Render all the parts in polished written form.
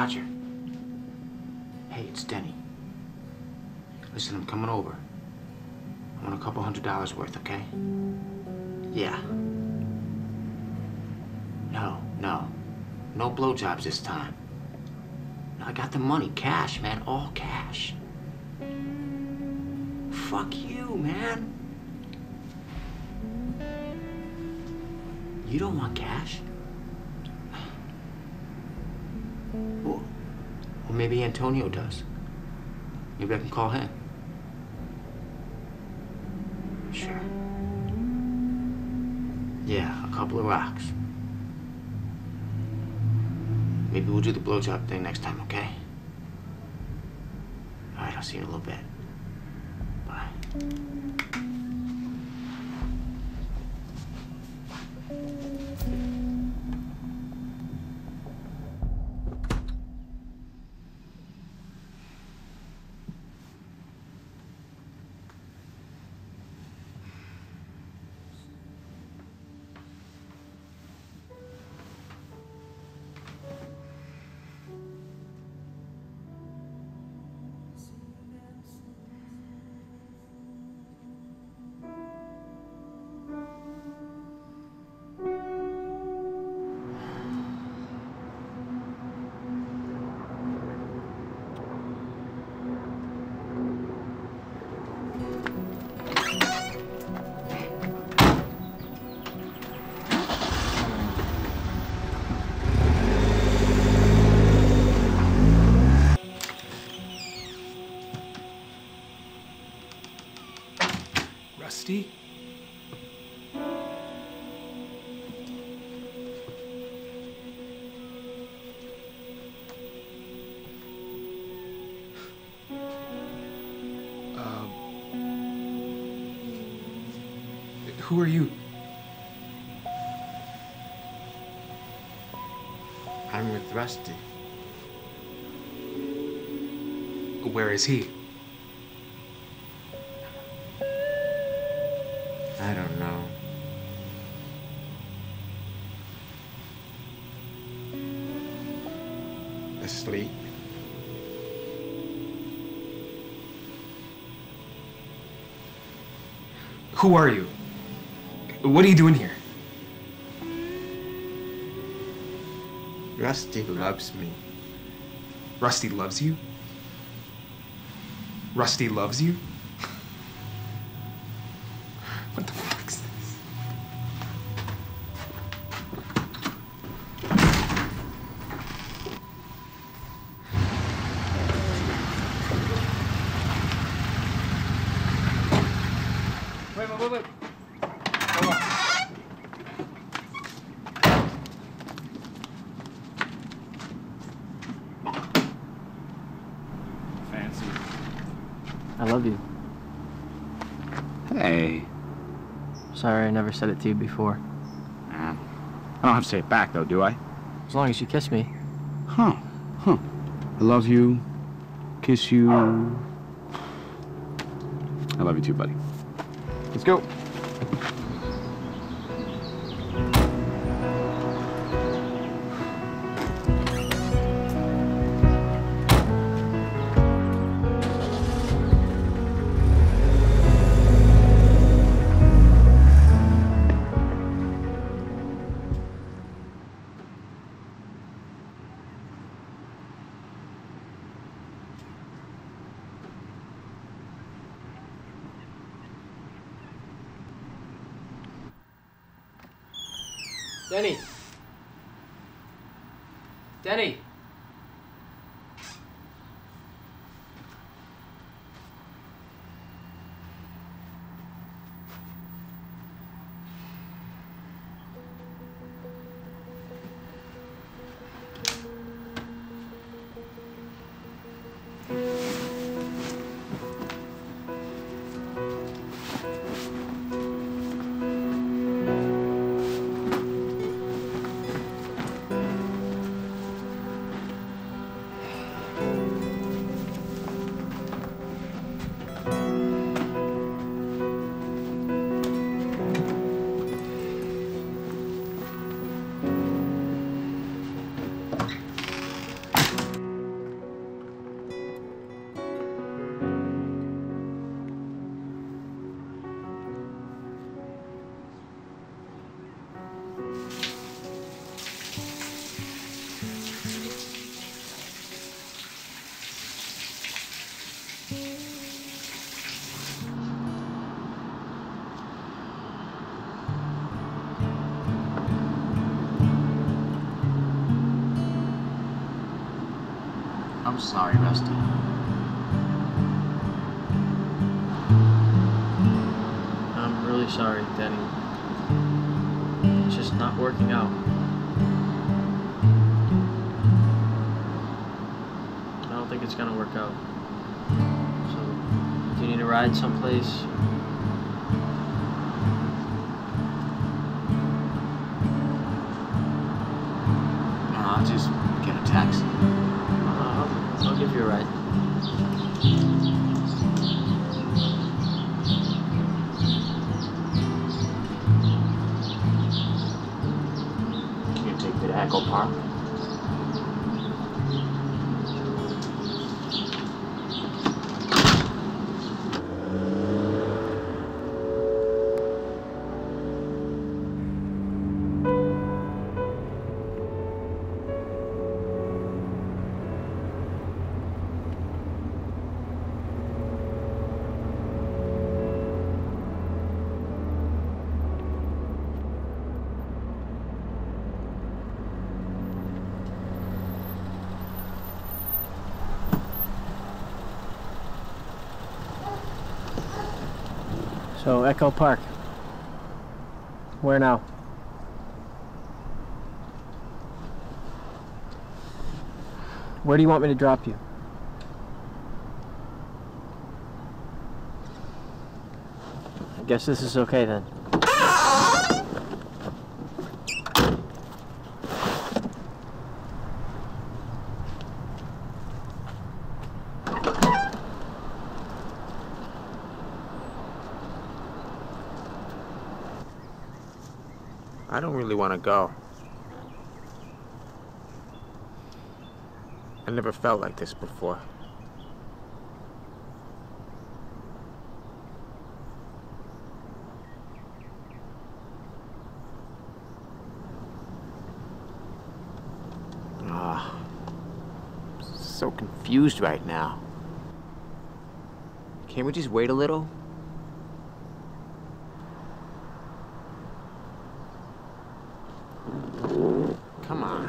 Roger. Hey, it's Denny. Listen, I'm coming over. I want a couple $100 worth, okay? Yeah. No. No blowjobs this time. I got the money, cash, man, all cash. Fuck you, man. You don't want cash? Or maybe Antonio does. Maybe I can call him. Sure. Yeah, a couple of rocks. Maybe we'll do the blowjob thing next time, okay? All right, I'll see you in a little bit. Bye. Rusty? Who are you? I'm with Rusty. Where is he? I don't know. Asleep? Who are you? What are you doing here? Rusty loves me. Rusty loves you? Rusty loves you? What the fuck's this? Wait. Hold on. Fancy. I love you. Hey. Sorry, I never said it to you before. I don't have to say it back, though, do I? As long as you kiss me. Huh. I love you. Kiss you. I love you too, buddy. Let's go. Denny! Denny! I'm sorry, Rusty. I'm really sorry, Denny. It's just not working out. I don't think it's gonna work out. So, if you need a ride someplace, I'll just get a taxi. I'll give you a ride. Can you take me to Echo Park? So, Echo Park. Where now? Where do you want me to drop you? I guess this is okay then. I don't really want to go. I never felt like this before. Ah, I'm so confused right now. Can't we just wait a little? Come on.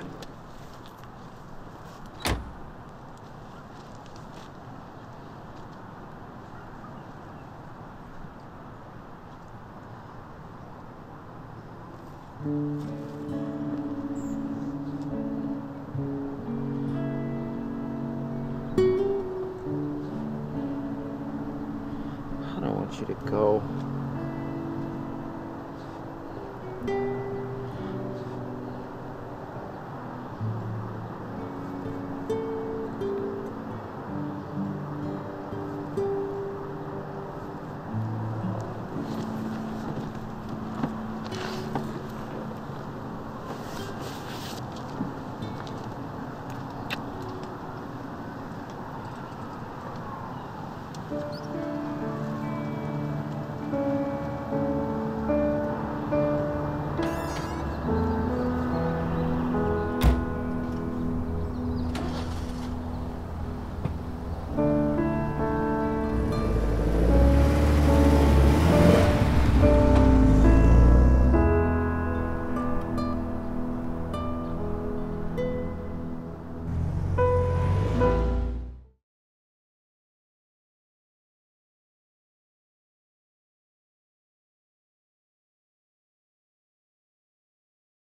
I don't want you to go.